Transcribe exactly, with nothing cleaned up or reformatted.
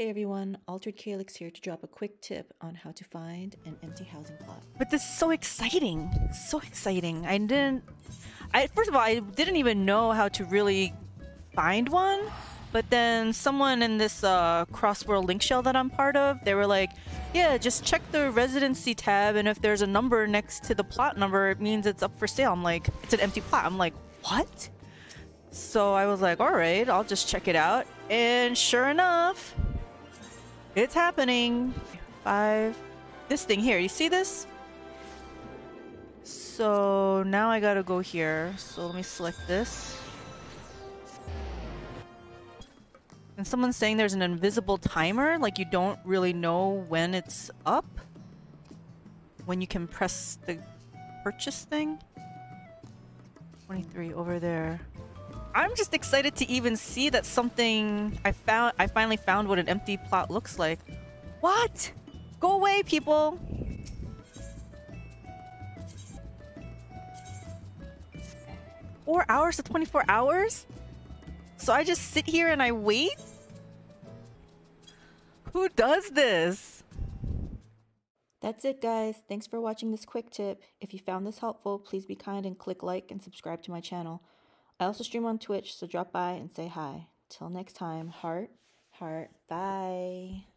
Hey everyone, AlteredCalyx here to drop a quick tip on how to find an empty housing plot. But this is so exciting! So exciting! I didn't... I, first of all, I didn't even know how to really find one. But then someone in this uh, cross-world link shell that I'm part of, they were like, yeah, just check the residency tab, and if there's a number next to the plot number, it means it's up for sale. I'm like, it's an empty plot. I'm like, what? So I was like, alright, I'll just check it out. And sure enough... it's happening. Five. This thing here, you see this? So now I gotta go here. So let me select this. And someone's saying there's an invisible timer, like you don't really know when it's up. When you can press the purchase thing. twenty-three over there. I'm just excited to even see that something I found. I finally found what an empty plot looks like. What? Go away, people! Four hours to twenty-four hours? So I just sit here and I wait? Who does this? That's it, guys. Thanks for watching this quick tip. If you found this helpful, please be kind and click like and subscribe to my channel. I also stream on Twitch, so drop by and say hi. Till next time, heart, heart, bye.